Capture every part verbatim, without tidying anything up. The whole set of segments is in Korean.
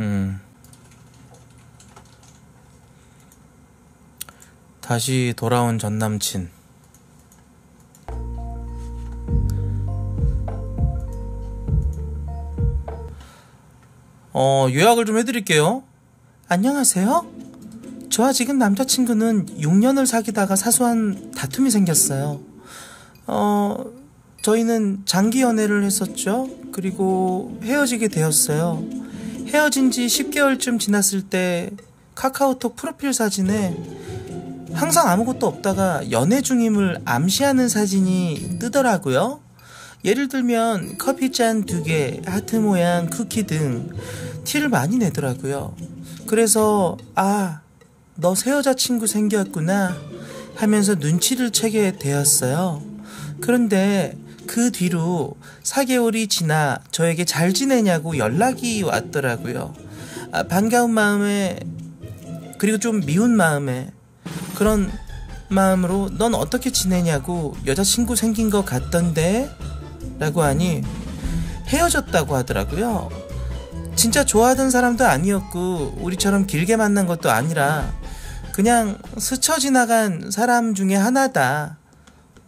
음. 다시 돌아온 전남친. 어, 요약을 좀 해드릴게요. 안녕하세요. 저와 지금 남자친구는 육 년을 사귀다가 사소한 다툼이 생겼어요. 어, 저희는 장기 연애를 했었죠. 그리고 헤어지게 되었어요. 헤어진 지 십 개월쯤 지났을 때 카카오톡 프로필 사진에 항상 아무것도 없다가 연애 중임을 암시하는 사진이 뜨더라고요. 예를 들면 커피잔 두 개, 하트 모양, 쿠키 등 티를 많이 내더라고요. 그래서 아, 너 새 여자친구 생겼구나 하면서 눈치를 채게 되었어요. 그런데 그 뒤로 사 개월이 지나 저에게 잘 지내냐고 연락이 왔더라고요. 아, 반가운 마음에 그리고 좀 미운 마음에 그런 마음으로 넌 어떻게 지내냐고 여자친구 생긴 것 같던데? 라고 하니 헤어졌다고 하더라고요. 진짜 좋아하던 사람도 아니었고 우리처럼 길게 만난 것도 아니라 그냥 스쳐 지나간 사람 중에 하나다.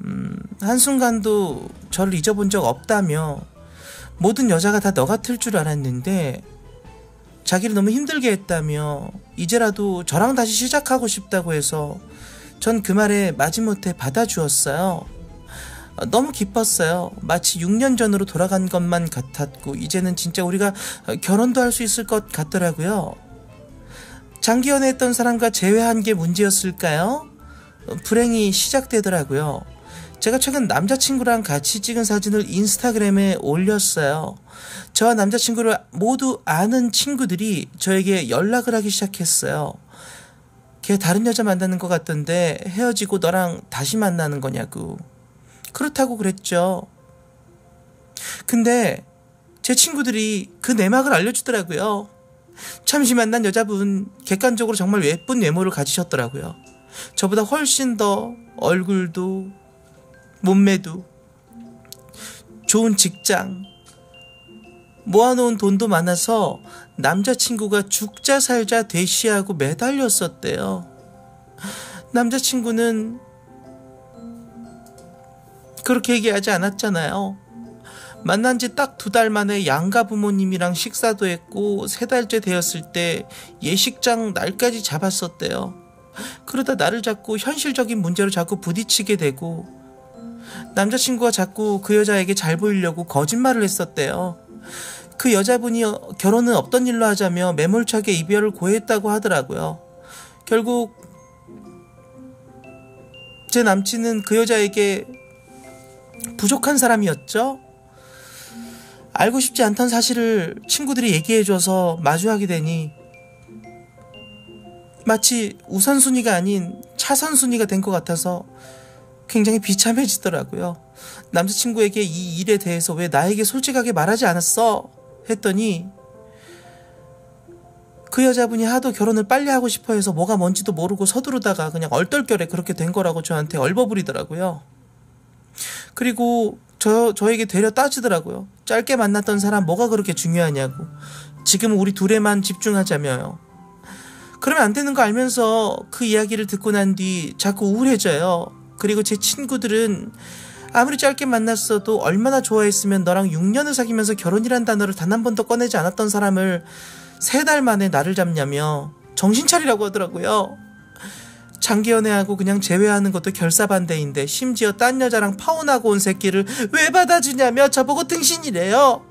음, 한순간도 저를 잊어본 적 없다며 모든 여자가 다 너 같을 줄 알았는데 자기를 너무 힘들게 했다며 이제라도 저랑 다시 시작하고 싶다고 해서 전 그 말에 마지못해 받아주었어요. 너무 기뻤어요. 마치 육 년 전으로 돌아간 것만 같았고 이제는 진짜 우리가 결혼도 할 수 있을 것 같더라고요. 장기 연애했던 사람과 재회한 게 문제였을까요? 불행이 시작되더라고요. 제가 최근 남자친구랑 같이 찍은 사진을 인스타그램에 올렸어요. 저와 남자친구를 모두 아는 친구들이 저에게 연락을 하기 시작했어요. 걔 다른 여자 만나는 것 같던데 헤어지고 너랑 다시 만나는 거냐고. 그렇다고 그랬죠. 근데 제 친구들이 그 내막을 알려주더라고요. 잠시 만난 여자분 객관적으로 정말 예쁜 외모를 가지셨더라고요. 저보다 훨씬 더 얼굴도 몸매도 좋은 직장 모아놓은 돈도 많아서 남자친구가 죽자 살자 대시하고 매달렸었대요. 남자친구는 그렇게 얘기하지 않았잖아요. 만난 지 딱 두 달 만에 양가 부모님이랑 식사도 했고 세 달째 되었을 때 예식장 날까지 잡았었대요. 그러다 나를 자꾸 현실적인 문제로 자꾸 부딪히게 되고 남자친구가 자꾸 그 여자에게 잘 보이려고 거짓말을 했었대요. 그 여자분이 결혼은 없던 일로 하자며 매몰차게 이별을 고했다고 하더라고요. 결국 제 남친은 그 여자에게 부족한 사람이었죠. 알고 싶지 않던 사실을 친구들이 얘기해줘서 마주하게 되니 마치 우선순위가 아닌 차선순위가 된 것 같아서 굉장히 비참해지더라고요. 남자친구에게 이 일에 대해서 왜 나에게 솔직하게 말하지 않았어? 했더니 그 여자분이 하도 결혼을 빨리 하고 싶어 해서 뭐가 뭔지도 모르고 서두르다가 그냥 얼떨결에 그렇게 된 거라고 저한테 얼버무리더라고요. 그리고 저, 저에게 되려 따지더라고요. 짧게 만났던 사람 뭐가 그렇게 중요하냐고. 지금 우리 둘에만 집중하자며요. 그러면 안 되는 거 알면서 그 이야기를 듣고 난 뒤 자꾸 우울해져요. 그리고 제 친구들은 아무리 짧게 만났어도 얼마나 좋아했으면 너랑 육 년을 사귀면서 결혼이란 단어를 단 한 번도 꺼내지 않았던 사람을 세 달 만에 나를 잡냐며 정신 차리라고 하더라고요. 장기 연애하고 그냥 재회하는 것도 결사반대인데 심지어 딴 여자랑 파혼하고 온 새끼를 왜 받아주냐며 저보고 등신이래요.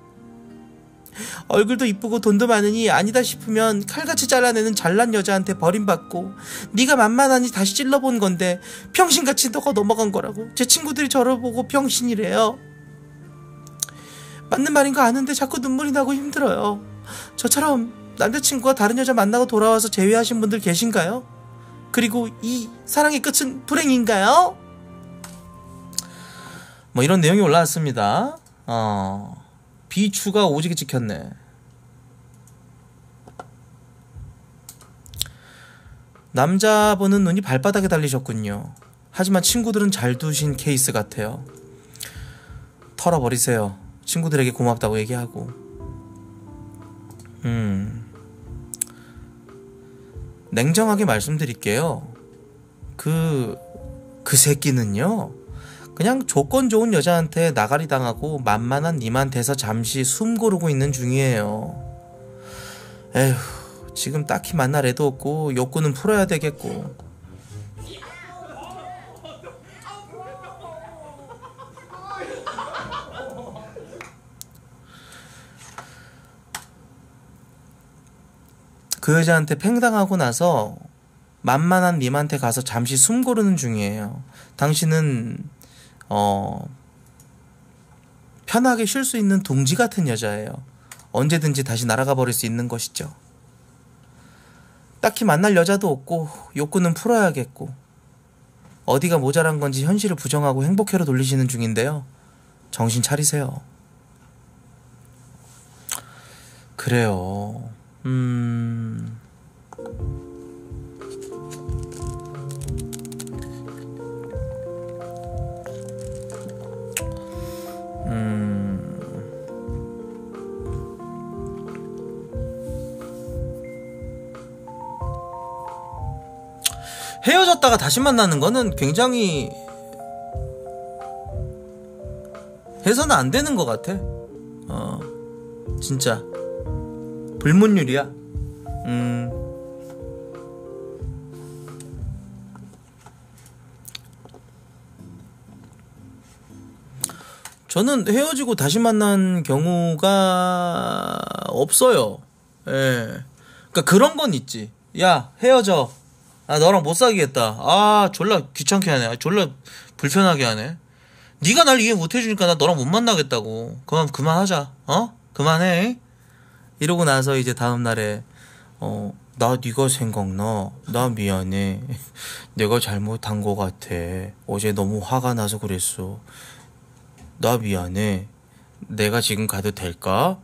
얼굴도 이쁘고 돈도 많으니 아니다 싶으면 칼같이 잘라내는 잘난 여자한테 버림받고 네가 만만하니 다시 찔러본 건데 평신같이 너가 넘어간 거라고 제 친구들이 저를 보고 평신이래요. 맞는 말인 거 아는데 자꾸 눈물이 나고 힘들어요. 저처럼 남자친구가 다른 여자 만나고 돌아와서 재회하신 분들 계신가요? 그리고 이 사랑의 끝은 불행인가요? 뭐 이런 내용이 올라왔습니다. 어, 비추가 오지게 찍혔네. 남자분은 눈이 발바닥에 달리셨군요. 하지만 친구들은 잘 두신 케이스 같아요. 털어버리세요. 친구들에게 고맙다고 얘기하고. 음... 냉정하게 말씀드릴게요. 그, 그 새끼는요, 그냥 조건 좋은 여자한테 나가리 당하고 만만한 님한테서 잠시 숨 고르고 있는 중이에요. 에휴, 지금 딱히 만날 애도 없고 욕구는 풀어야 되겠고. 그 여자한테 팽당하고 나서 만만한 님한테 가서 잠시 숨 고르는 중이에요. 당신은 어 편하게 쉴 수 있는 동지 같은 여자예요. 언제든지 다시 날아가 버릴 수 있는 것이죠. 딱히 만날 여자도 없고 욕구는 풀어야겠고 어디가 모자란 건지 현실을 부정하고 행복회로 돌리시는 중인데요. 정신 차리세요. 그래요. 음... 음... 헤어졌다가 다시 만나는 거는 굉장히 해서는 안 되는 것 같아. 어, 진짜 불문율이야. 음. 저는 헤어지고 다시 만난 경우가 없어요. 예. 그러니까 그런 건 있지. 야, 헤어져. 아, 너랑 못 사귀겠다. 아, 졸라 귀찮게 하네. 아, 졸라 불편하게 하네. 네가 날 이해 못 해주니까 나 너랑 못 만나겠다고. 그만 그만하자. 어? 그만해. 이러고 나서 이제 다음날에 어, 나 네가 생각나. 나 미안해. 내가 잘못한 거 같아. 어제 너무 화가 나서 그랬어. 나 미안해. 내가 지금 가도 될까?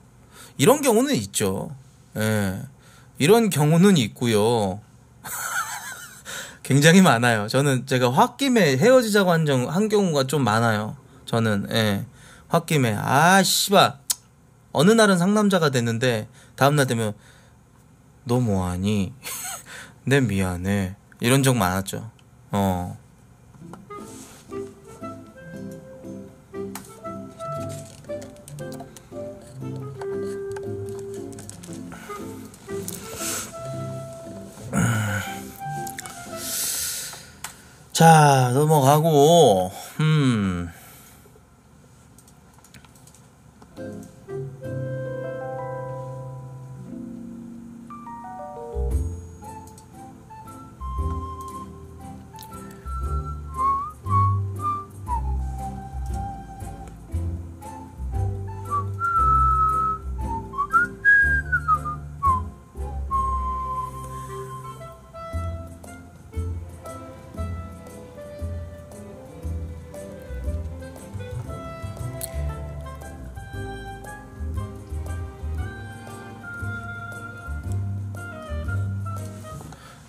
이런 경우는 있죠. 예, 이런 경우는 있고요. 굉장히 많아요. 저는 제가 홧김에 헤어지자고 한, 정, 한 경우가 좀 많아요. 저는 예, 홧김에 아 씨발 어느 날은 상남자가 됐는데 다음날 되면 너 뭐하니? 내 미안해. 이런 적 많았죠. 어. 자, 넘어가고 음.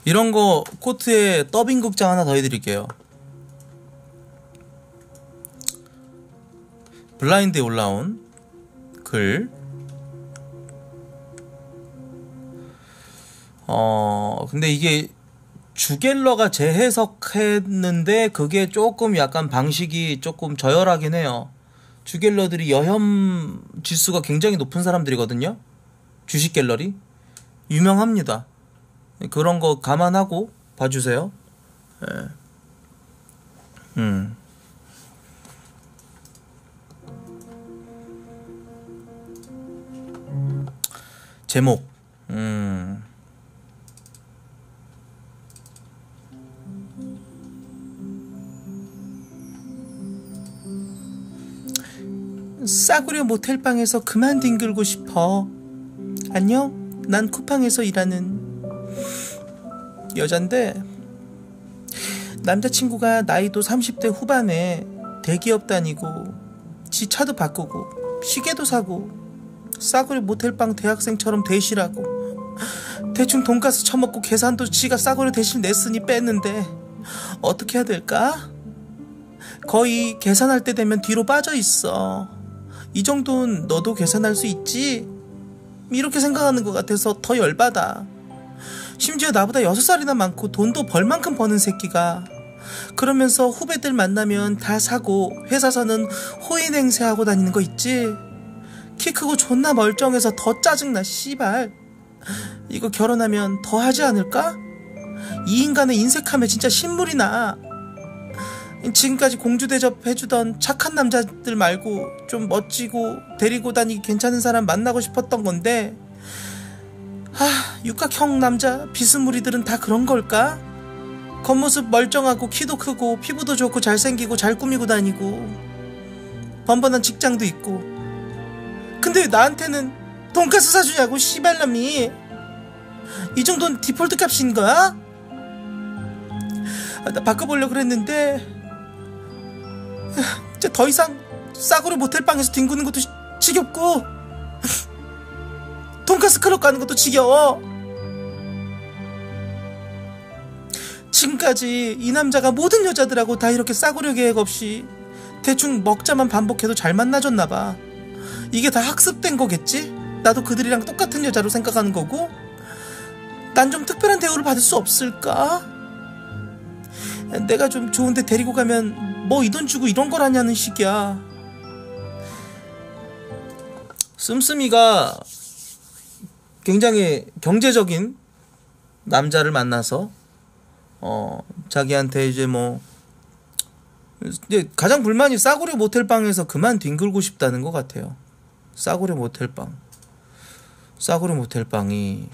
이런 거 코트에 더빙 극장 하나 더 해드릴게요. 블라인드에 올라온 글. 어, 근데 이게 주갤러가 재해석했는데 그게 조금 약간 방식이 조금 저열하긴 해요. 주갤러들이 여혐 지수가 굉장히 높은 사람들이거든요. 주식 갤러리. 유명합니다. 그런 거 감안하고 봐주세요. 예. 음. 제목. 음. 싸구려 모텔방에서 그만 뒹굴고 싶어. 안녕? 난 쿠팡에서 일하는 여잔데 남자친구가 나이도 삼십 대 후반에 대기업 다니고 지 차도 바꾸고 시계도 사고 싸구려 모텔방 대학생처럼 대시라고 대충 돈가스 처먹고 계산도 지가 싸구려 대신 냈으니 뺐는데 어떻게 해야 될까? 거의 계산할 때 되면 뒤로 빠져있어. 이 정도는 너도 계산할 수 있지? 이렇게 생각하는 것 같아서 더 열받아. 심지어 나보다 여섯 살이나 많고 돈도 벌만큼 버는 새끼가. 그러면서 후배들 만나면 다 사고 회사서는 호인 행세하고 다니는 거 있지? 키 크고 존나 멀쩡해서 더 짜증나 씨발. 이거 결혼하면 더 하지 않을까? 이 인간의 인색함에 진짜 신물이 나. 지금까지 공주 대접해주던 착한 남자들 말고 좀 멋지고 데리고 다니기 괜찮은 사람 만나고 싶었던 건데, 하, 육각형 남자 비스무리들은 다 그런 걸까? 겉모습 멀쩡하고 키도 크고 피부도 좋고 잘생기고 잘 꾸미고 다니고 번번한 직장도 있고, 근데 왜 나한테는 돈가스 사주냐고 씨발놈이. 이 정도는 디폴트 값인 거야? 아, 나 바꿔보려고 그랬는데 진짜 더 이상 싸구려 모텔방에서 뒹구는 것도 지겹고 돈가스 클럽 가는 것도 지겨워. 지금까지 이 남자가 모든 여자들하고 다 이렇게 싸구려 계획 없이 대충 먹자만 반복해도 잘 만나줬나봐. 이게 다 학습된 거겠지? 나도 그들이랑 똑같은 여자로 생각하는 거고? 난 좀 특별한 대우를 받을 수 없을까? 내가 좀 좋은데 데리고 가면 뭐 이 돈 주고 이런 걸 하냐는 식이야. 씀씀이가 굉장히 경제적인 남자를 만나서 어 자기한테 이제 뭐 이제 가장 불만이 싸구려 모텔방에서 그만 뒹굴고 싶다는 것 같아요. 싸구려 모텔방. 싸구려 모텔방이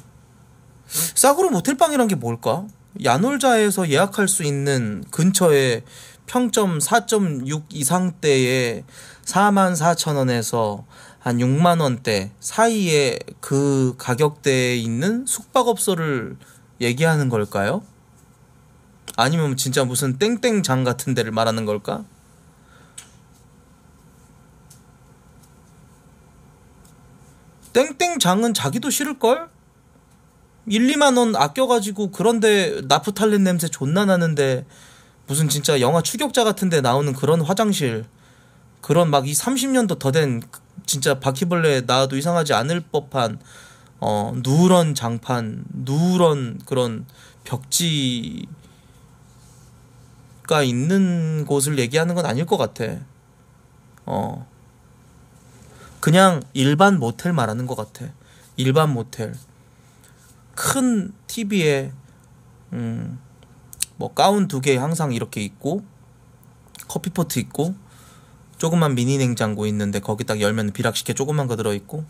싸구려 모텔방이란 게 뭘까? 야놀자에서 예약할 수 있는 근처에 평점 사 점 육 이상대에 사만 사천 원에서 한 육만 원대 사이에 그 가격대에 있는 숙박업소를 얘기하는 걸까요? 아니면 진짜 무슨 땡땡장 같은 데를 말하는 걸까? 땡땡장은 자기도 싫을걸? 일, 이만 원 아껴가지고 그런데 나프탈렌 냄새 존나 나는데 무슨 진짜 영화 추격자 같은데 나오는 그런 화장실, 그런 막 이 삼십 년도 더 된 진짜 바퀴벌레 나와도 이상하지 않을 법한 어 누런 장판, 누런 그런 벽지가 있는 곳을 얘기하는 건 아닐 것 같아. 어 그냥 일반 모텔 말하는 것 같아. 일반 모텔. 큰 티비에 음. 뭐 가운 두 개 항상 이렇게 있고 커피포트 있고 조그만 미니 냉장고 있는데 거기 딱 열면 비락식혜 조그만 거 들어있고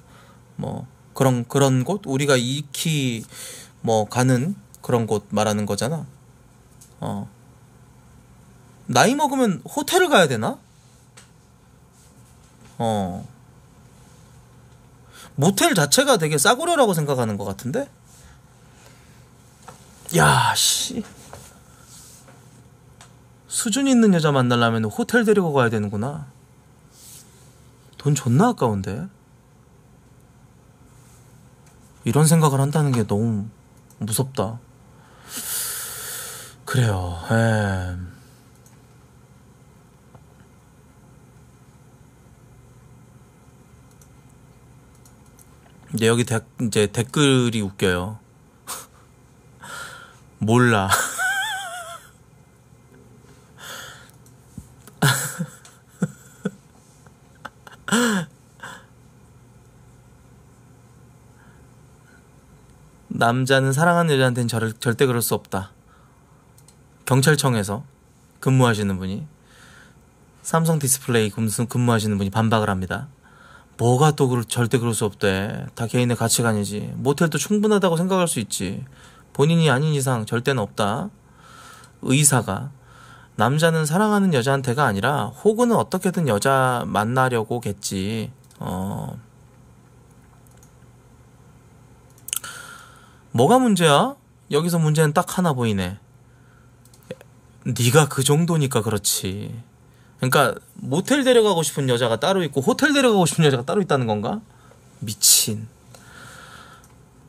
뭐 그런 그런 곳, 우리가 익히 뭐 가는 그런 곳 말하는 거잖아. 어 나이 먹으면 호텔을 가야 되나? 어 모텔 자체가 되게 싸구려라고 생각하는 것 같은데? 야 씨 수준 있는 여자 만나려면 호텔 데리고 가야 되는구나. 돈 존나 아까운데? 이런 생각을 한다는 게 너무 무섭다. 그래요. 에... 근데 여기 데, 이제 댓글이 웃겨요. 몰라. 남자는 사랑하는 여자한테는 절, 절대 그럴 수 없다. 경찰청에서 근무하시는 분이, 삼성 디스플레이 근무하시는 분이 반박을 합니다. 뭐가 또 그럴, 절대 그럴 수 없대. 다 개인의 가치관이지. 모텔도 충분하다고 생각할 수 있지. 본인이 아닌 이상 절대는 없다. 의사가, 남자는 사랑하는 여자한테가 아니라 호구는 어떻게든 여자 만나려고겠지. 어 뭐가 문제야? 여기서 문제는 딱 하나 보이네. 네가 그 정도니까 그렇지. 그러니까 모텔 데려가고 싶은 여자가 따로 있고 호텔 데려가고 싶은 여자가 따로 있다는 건가? 미친.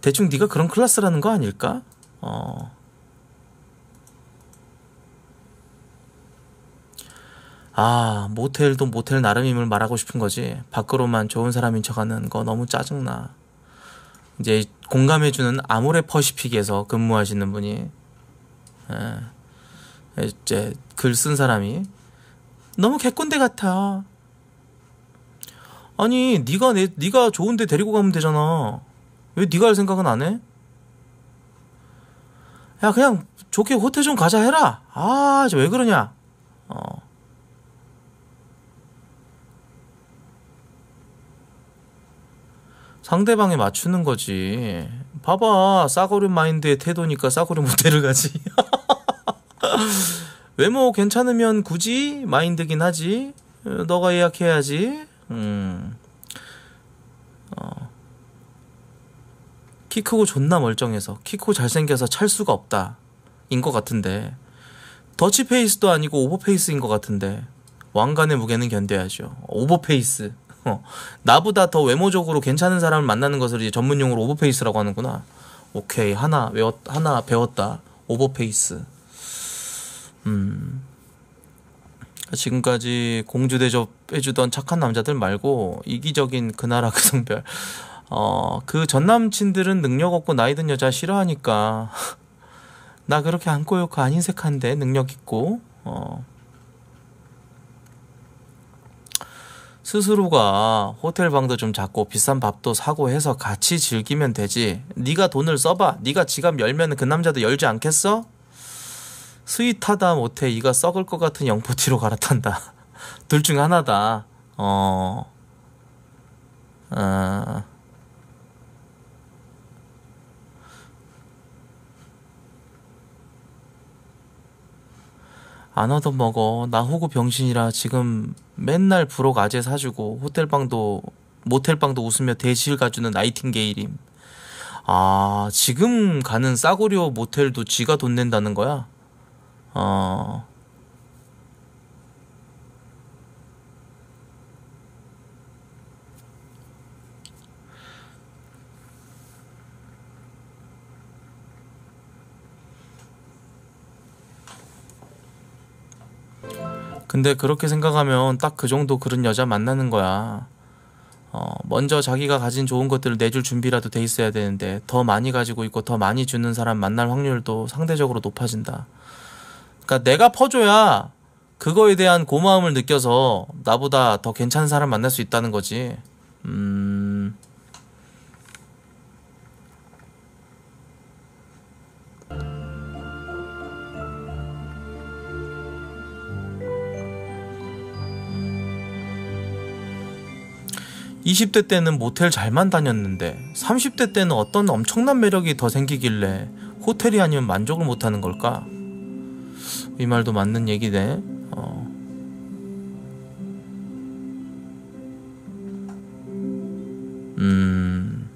대충 네가 그런 클래스라는 거 아닐까? 어 아 모텔도 모텔 나름임을 말하고 싶은 거지. 밖으로만 좋은 사람인 척하는 거 너무 짜증나. 이제 공감해주는 아모레퍼시픽에서 근무하시는 분이 이제 글 쓴 사람이 너무 개꼰대 같아. 아니 네가 내 네가 좋은데 데리고 가면 되잖아. 왜 네가 할 생각은 안 해? 야 그냥 좋게 호텔 좀 가자 해라. 아 이제 왜 그러냐. 어. 상대방에 맞추는 거지. 봐봐, 싸구려 마인드의 태도니까 싸구려 모텔을 가지. 외모 괜찮으면 굳이 마인드긴 하지. 너가 예약해야지. 음. 어. 키 크고 존나 멀쩡해서, 키 크고 잘생겨서 찰수가 없다 인 것 같은데, 더치페이스도 아니고 오버페이스인 것 같은데, 왕관의 무게는 견뎌야죠. 오버페이스. 어. 나보다 더 외모적으로 괜찮은 사람을 만나는 것을 이제 전문용어로 오버페이스라고 하는구나. 오케이, 하나 외웠, 하나 배웠다. 오버페이스. 음. 지금까지 공주 대접해주던 착한 남자들 말고 이기적인 그 나라 그 성별, 어, 그 전남친들은 능력 없고 나이 든 여자 싫어하니까 나 그렇게 안 꼬였고 안 인색한데 능력 있고. 어. 스스로가 호텔 방도 좀 잡고 비싼 밥도 사고 해서 같이 즐기면 되지. 네가 돈을 써봐. 네가 지갑 열면 그 남자도 열지 않겠어? 스윗하다 못해 이가 썩을 것 같은 영포티로 갈아탄다. 둘 중 하나다. 어. 아. 안 얻어먹어. 나 호구 병신이라 지금 맨날 부록 아재 사주고 호텔방도 모텔방도 웃으며 대실 가주는 나이팅게일임. 아 지금 가는 싸구려 모텔도 지가 돈 낸다는 거야? 어... 근데 그렇게 생각하면 딱 그 정도 그런 여자 만나는 거야. 어, 먼저 자기가 가진 좋은 것들을 내줄 준비라도 돼 있어야 되는데 더 많이 가지고 있고 더 많이 주는 사람 만날 확률도 상대적으로 높아진다. 그러니까 내가 퍼줘야 그거에 대한 고마움을 느껴서 나보다 더 괜찮은 사람 만날 수 있다는 거지. 음... 이십 대 때는 모텔 잘만 다녔는데 삼십 대 때는 어떤 엄청난 매력이 더 생기길래 호텔이 아니면 만족을 못하는 걸까? 이 말도 맞는 얘기네. 어. 음.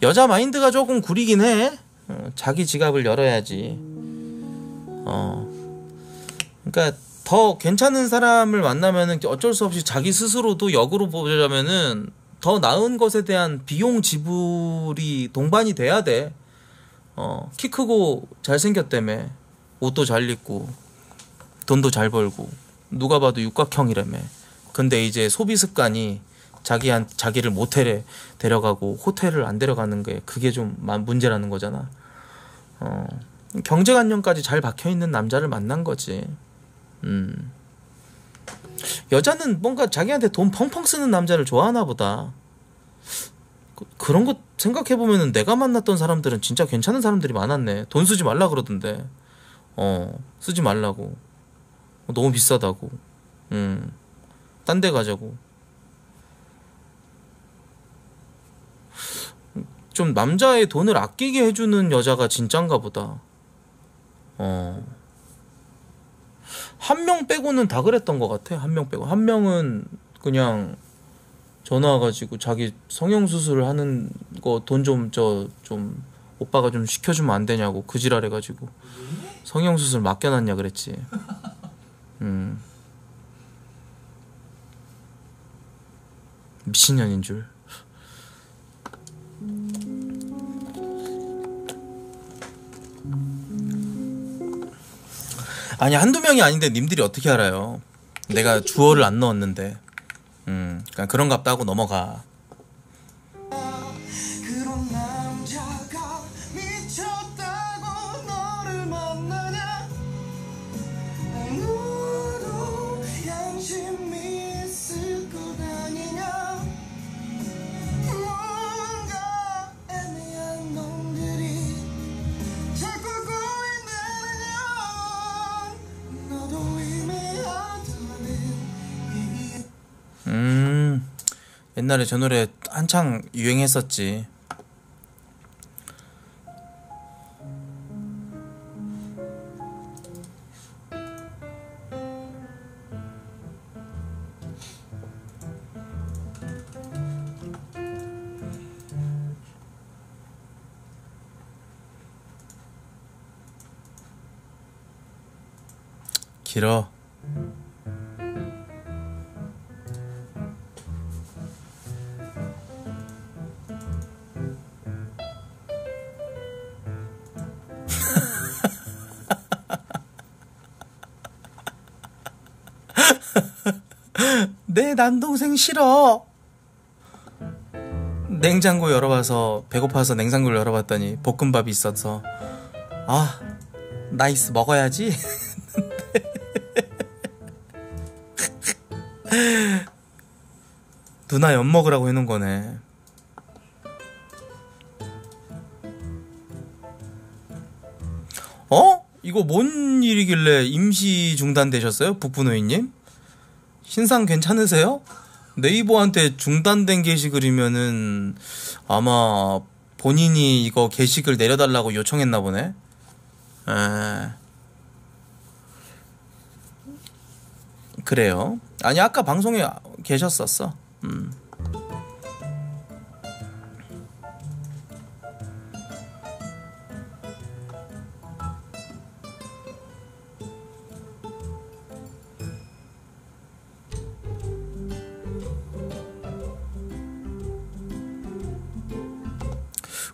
여자 마인드가 조금 구리긴 해. 어, 자기 지갑을 열어야지. 어. 그러니까 더 괜찮은 사람을 만나면은 어쩔 수 없이 자기 스스로도 역으로 보자면은 더 나은 것에 대한 비용 지불이 동반이 돼야 돼. 어, 키 크고 잘생겼다며, 옷도 잘 입고 돈도 잘 벌고 누가 봐도 육각형이라며. 근데 이제 소비 습관이 자기한, 자기를 모텔에 데려가고 호텔을 안 데려가는 게 그게 좀 문제라는 거잖아. 어, 경제관념까지 잘 박혀있는 남자를 만난 거지. 음. 여자는 뭔가 자기한테 돈 펑펑 쓰는 남자를 좋아하나 보다. 그, 그런 거 생각해보면 내가 만났던 사람들은 진짜 괜찮은 사람들이 많았네. 돈 쓰지 말라 그러던데. 어, 쓰지 말라고. 너무 비싸다고. 음, 딴 데 가자고. 좀 남자의 돈을 아끼게 해주는 여자가 진짠가 보다. 어. 한 명 빼고는 다 그랬던 것 같아. 한 명 빼고. 한 명은 그냥 전화 와가지고 자기 성형수술 하는 거 돈 좀 저 좀 오빠가 좀 시켜주면 안 되냐고 그 지랄 해가지고 성형수술 맡겨놨냐 그랬지. 음. 미친년인 줄. 아니 한두 명이 아닌데 님들이 어떻게 알아요? 내가 주어를 안 넣었는데. 음, 그러니까 그런갑다 하고 넘어가. 그런 남자가 미쳤다고 너를 만나냐? 누구도 양심이 있을 것 아니냐? 뭔가 애매한 놈들이 자꾸 꼬인다면 너도 이미 아는 옛날에 저 노래 한창 유행했었지. 길어. 내 남동생 싫어. 냉장고 열어봐서 배고파서 냉장고를 열어봤더니 볶음밥이 있어서 아 나이스 먹어야지. 누나 엿 먹으라고 해놓은 거네. 어? 이거 뭔 일이길래 임시 중단되셨어요? 북부노인님? 신상 괜찮으세요? 네이버한테 중단된 게시글이면은 아마 본인이 이거 게시글 내려달라고 요청했나 보네. 에... 그래요. 아니 아까 방송에 계셨었어. 음.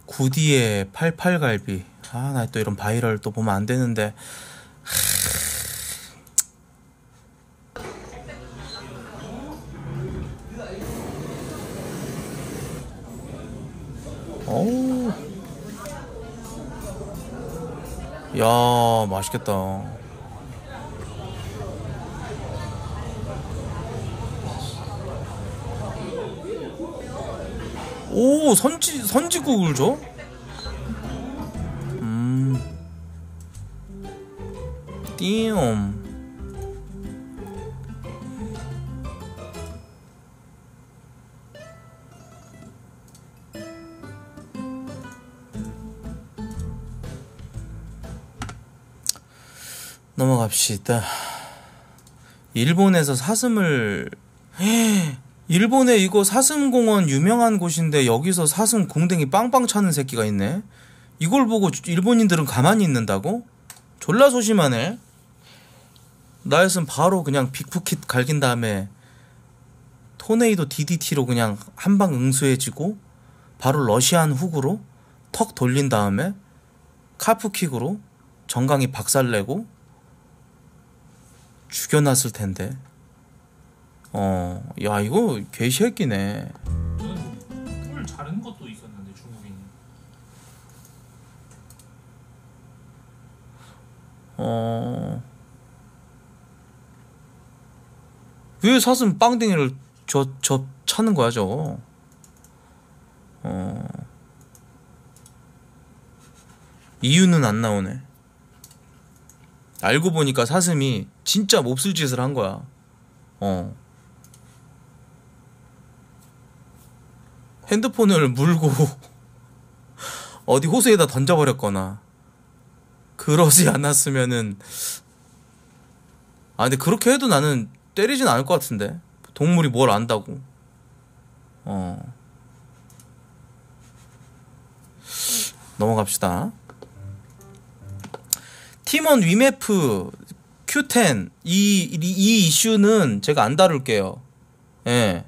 구디의 팔팔갈비. 아, 나 또 이런 바이럴 또 보면 안 되는데. 어우. 야, 맛있겠다. 오, 선지, 선지국을 줘? 음. 띠엄. 넘어갑시다. 일본에서 사슴을 헤 일본에 이거 사슴공원 유명한 곳인데 여기서 사슴 궁뎅이 빵빵 차는 새끼가 있네. 이걸 보고 일본인들은 가만히 있는다고? 졸라 소심하네. 나였으면 바로 그냥 빅프킷 갈긴 다음에 토네이도 디디티로 그냥 한방 응수해지고 바로 러시안 훅으로 턱 돌린 다음에 카프킥으로 정강이 박살내고 죽여놨을 텐데. 어, 야 이거 개새끼네. 뿔 자른 것도 있었는데 중국인이. 어. 왜 사슴 빵댕이를 저 저 차는 거야 저거? 어. 이유는 안 나오네. 알고 보니까 사슴이 진짜 몹쓸 짓을 한 거야. 어. 핸드폰을 물고 어디 호수에다 던져버렸거나 그러지 않았으면은. 아 근데 그렇게 해도 나는 때리진 않을 것 같은데. 동물이 뭘 안다고. 어. 넘어갑시다. 팀원 위메프 큐텐 이, 이, 이 이슈는 제가 안 다룰게요. 예.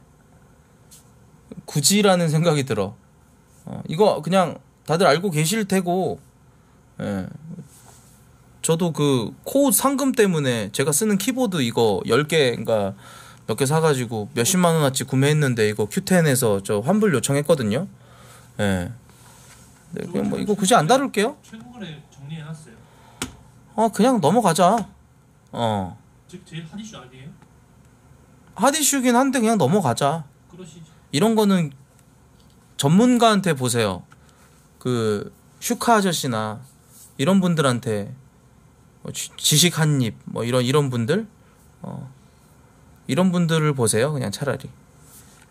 굳이라는 생각이 들어. 어, 이거 그냥 다들 알고 계실 테고. 예. 저도 그 코웃 상금 때문에 제가 쓰는 키보드 이거 열 개인가 몇 개 사가지고 몇십만 원어치 구매했는데 이거 큐텐에서 저 환불 요청했거든요. 예. 네, 그냥 뭐 이거 굳이 안 다룰게요. 최근에 정리해놨어요. 아 그냥 넘어가자. 어. 즉 제일 핫 이슈 아니에요? 핫 이슈긴 한데 그냥 넘어가자. 그러시죠. 이런 거는 전문가한테 보세요. 그 슈카 아저씨나 이런 분들한테 뭐 지, 지식 한 입 뭐 이런 이런 분들 어. 이런 분들을 보세요. 그냥 차라리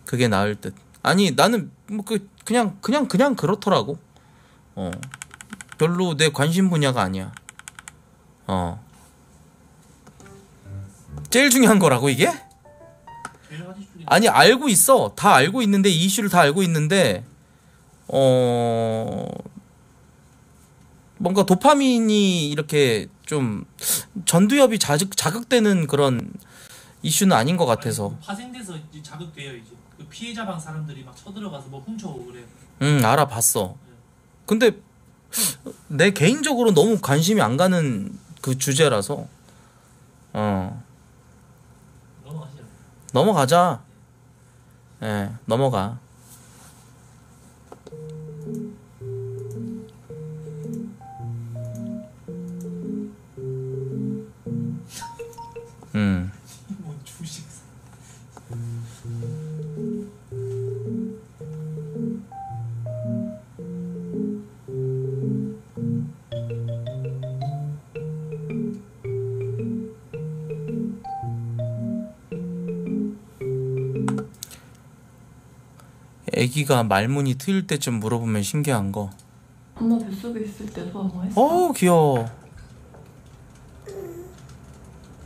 그게 나을 듯. 아니 나는 뭐 그 그냥 그냥 그냥 그렇더라고. 어 별로 내 관심 분야가 아니야. 어 제일 중요한 거라고 이게? 아니 알고 있어. 다 알고 있는데 이 이슈를 다 알고 있는데 어 뭔가 도파민이 이렇게 좀 전두엽이 자극 자극되는 그런 이슈는 아닌 것 같아서. 아니, 파생돼서 이제 자극돼요 이제. 그 피해자 방 사람들이 막 쳐들어가서 뭐 훔쳐오고 그래. 응 알아봤어. 네. 근데 내 개인적으로 너무 관심이 안 가는 그 주제라서 어 넘어가자. 넘어가자. 예 네, 넘어가. 음. 애기가 말문이 트일 때쯤 물어보면 신기한 거. 엄마 뱃속에 있을 때 소화 뭐 했어? 어우 귀여워.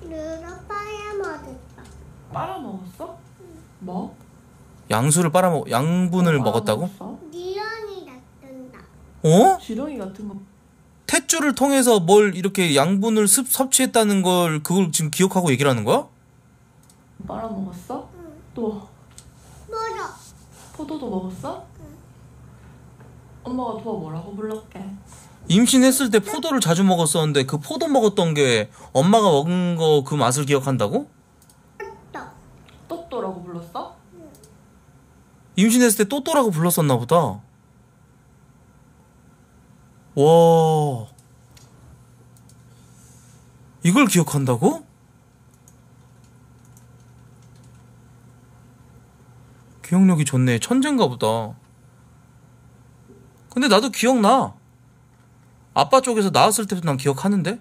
누가 빨아먹었다. 빨아먹었어? 뭐? 양수를 빨아먹 양분을 어, 먹었다고? 지렁이 같은 거. 어? 지렁이 같은 거. 탯줄을 통해서 뭘 이렇게 양분을 습, 섭취했다는 걸 그걸 지금 기억하고 얘기를 하는 거야? 빨아먹었어? 응. 또. 먹어. 포도도 먹었어? 응. 엄마가 더 뭐라고 불렀게? 임신했을 때 포도를 자주 먹었었는데 그 포도 먹었던 게 엄마가 먹은 거 그 맛을 기억한다고? 또또. 또또라고 불렀어? 응. 임신했을 때 또또라고 불렀었나 보다. 와. 이걸 기억한다고? 기억력이 좋네. 천재인가 보다. 근데 나도 기억나. 아빠 쪽에서 나왔을 때도 난 기억하는데?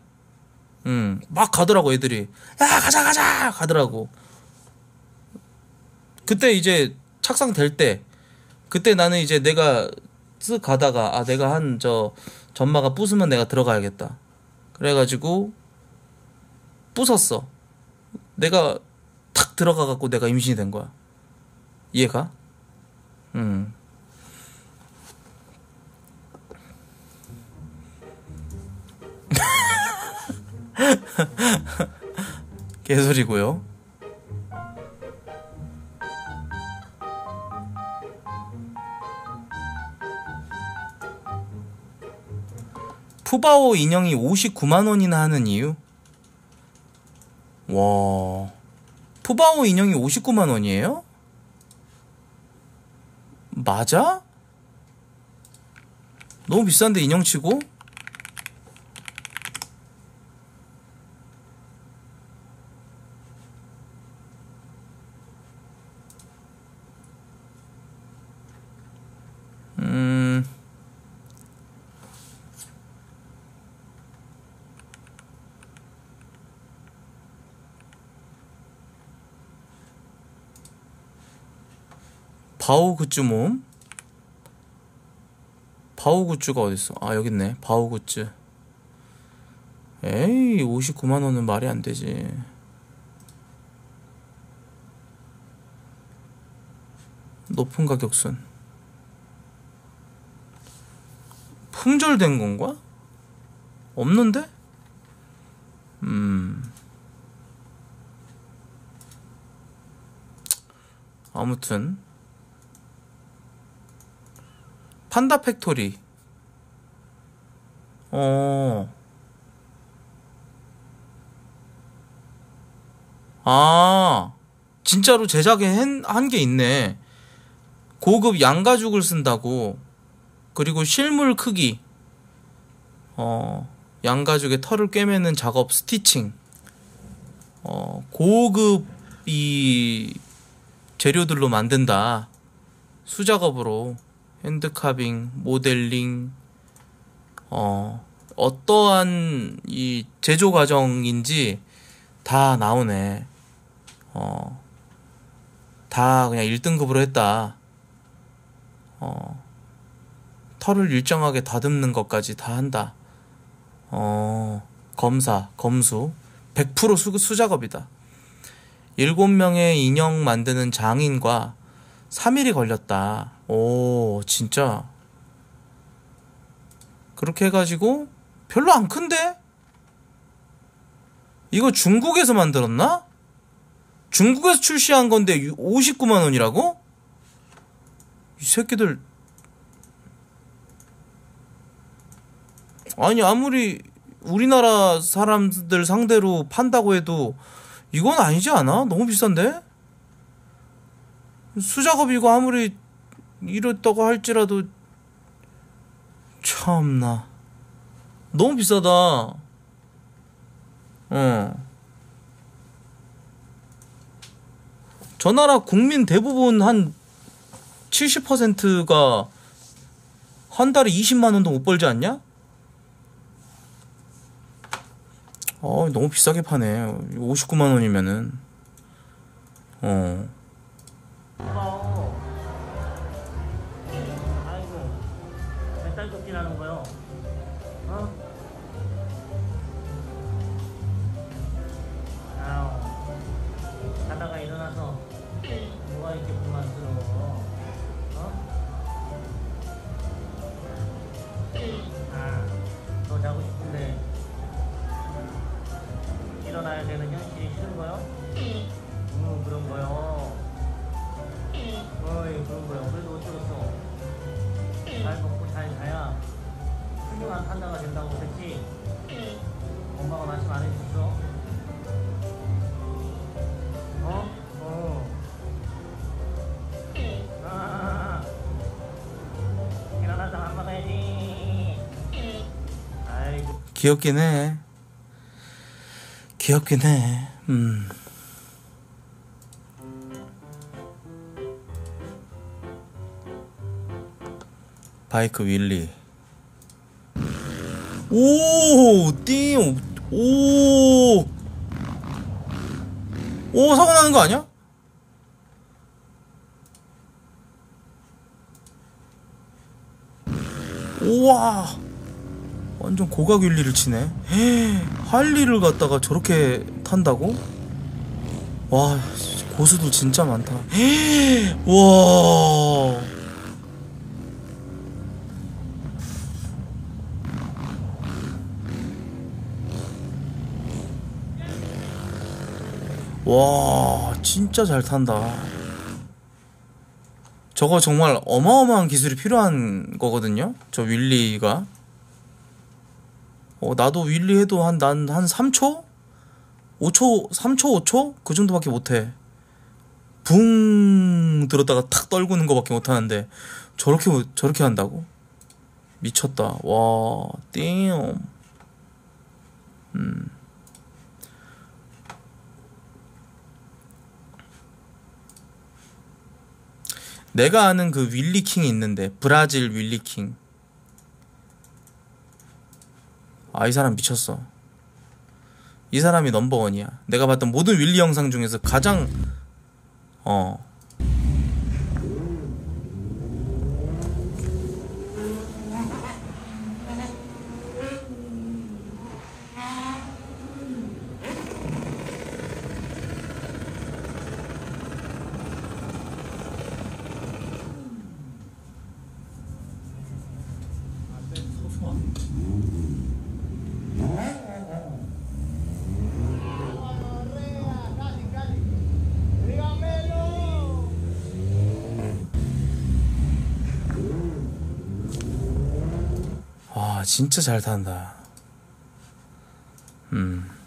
응. 막 가더라고 애들이. 야 가자 가자 가더라고. 그때 이제 착상 될 때 그때 나는 이제 내가 쓱 가다가 아 내가 한 저 전마가 부수면 내가 들어가야겠다. 그래가지고 부쉈어. 내가 탁 들어가갖고 내가 임신이 된 거야. 이해가? 음. 개소리고요. 푸바오 인형이 오십구만 원이나 하는 이유? 와. 푸바오 인형이 오십구만 원이에요? 맞아? 너무 비싼데 인형치고? 음... 바오 굿즈 몸? 바오 굿즈가 어딨어? 아 여기 있네. 바오 굿즈. 에이 오십구만 원은 말이 안 되지. 높은 가격순. 품절된 건가? 없는데? 음. 아무튼. 판다 팩토리. 어. 아. 진짜로 제작에 한 게 있네. 고급 양가죽을 쓴다고. 그리고 실물 크기, 어, 양가죽의 털을 꿰매는 작업, 스티칭, 어, 고급 이 재료들로 만든다. 수작업으로 핸드카빙, 모델링, 어, 어떠한 이 제조 과정인지 다 나오네. 어, 다 그냥 일 등급으로 했다. 어, 털을 일정하게 다듬는 것까지 다 한다. 어, 검사, 검수, 백 퍼센트 수, 수작업이다. 일곱 명의 인형 만드는 장인과 삼 일이 걸렸다. 오, 진짜. 그렇게 해가지고 별로 안 큰데? 이거 중국에서 만들었나? 중국에서 출시한 건데 오십구만 원이라고? 이 새끼들. 아니, 아무리 우리나라 사람들 상대로 판다고 해도 이건 아니지 않아? 너무 비싼데? 수작업이고 아무리 이렇다고 할지라도 참나 너무 비싸다. 어. 저 나라 국민 대부분 한 칠십 퍼센트가 한 달에 이십만 원도 못 벌지 않냐? 어, 너무 비싸게 파네. 오십구만 원이면은. 어. 아이고, 배달 접긴 하는 거요. 어? 아우, 자다가 일어나서 누가 이렇게 물 만드는 거? 어? 아, 너 자고 싶은데. 일어나야 되는 현실이 싫은 거요? 응, 그런 거요. 어이, 그런 거요. 그래도 어쩌겠어. 잘 먹고 잘 자야 훌륭한 판다가 된다고 그랬지? 엄마가 말씀 안 해줬어? 어? 어. 아, 일어나서 밥 먹어야지. 아이고. 귀엽긴 해. 귀엽긴 해. 음. 바이크 윌리. 오, 띵, 오, 오, 사고 나는 거 아니야? 우와. 완전 고각 윌리를 치네. 헤이, 할리를 갖다가 저렇게 탄다고? 와, 고수도 진짜 많다. 헤이, 와. 와, 진짜 잘 탄다. 저거 정말 어마어마한 기술이 필요한 거거든요? 저 윌리가. 어, 나도 윌리 해도 한, 난, 한 삼 초? 오 초, 삼 초, 오 초? 그 정도밖에 못해. 붕! 들었다가 탁 떨구는 거밖에 못하는데, 저렇게, 저렇게 한다고? 미쳤다. 와, 띵. 음. 내가 아는 그 윌리킹이 있는데, 브라질 윌리킹. 아, 이 사람 미쳤어. 이 사람이 넘버원이야. 내가 봤던 모든 윌리 영상 중에서 가장 어 진짜 잘 탄다. 음.